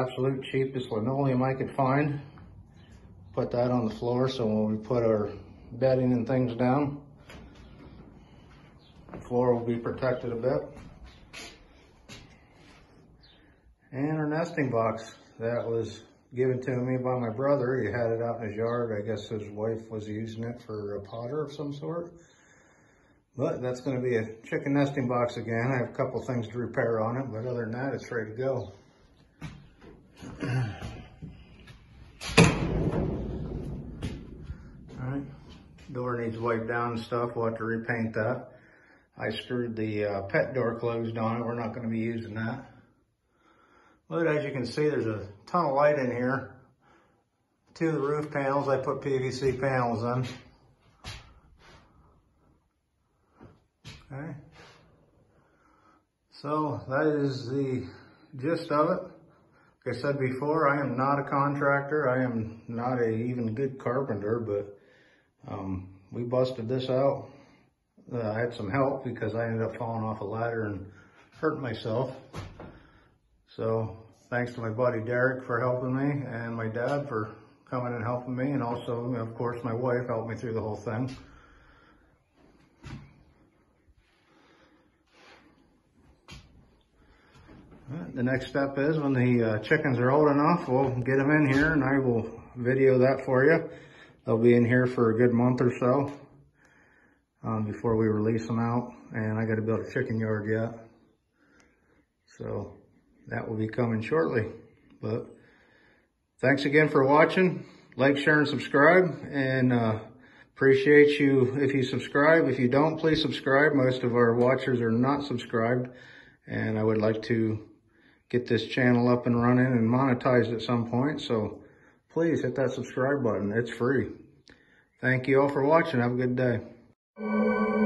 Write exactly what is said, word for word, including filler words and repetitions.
absolute cheapest linoleum I could find. Put that on the floor so when we put our bedding and things down, the floor will be protected a bit. And our nesting box that was given to me by my brother. He had it out in his yard. I guess his wife was using it for a potter of some sort. But that's going to be a chicken nesting box again. I have a couple things to repair on it, but other than that, it's ready to go. All right, door needs wiped down and stuff. We'll have to repaint that. I screwed the uh, pet door closed on it. We're not going to be using that. But as you can see, there's a ton of light in here. Two of the roof panels, I put P V C panels in. Okay. So that is the gist of it. Like I said before, I am not a contractor. I am not a even good carpenter, but um, we busted this out. Uh, I had some help because I ended up falling off a ladder and hurt myself. So thanks to my buddy Derek for helping me, and my dad for coming and helping me, and also, of course, my wife helped me through the whole thing. The next step is when the uh, chickens are old enough, we'll get them in here and I will video that for you. They'll be in here for a good month or so um, before we release them out, and I got to build a chicken yard yet. So that will be coming shortly. But thanks again for watching. Like, share, and subscribe. And uh, appreciate you if you subscribe. If you don't, please subscribe. Most of our watchers are not subscribed. And I would like to get this channel up and running and monetized at some point. So please hit that subscribe button. It's free. Thank you all for watching. Have a good day.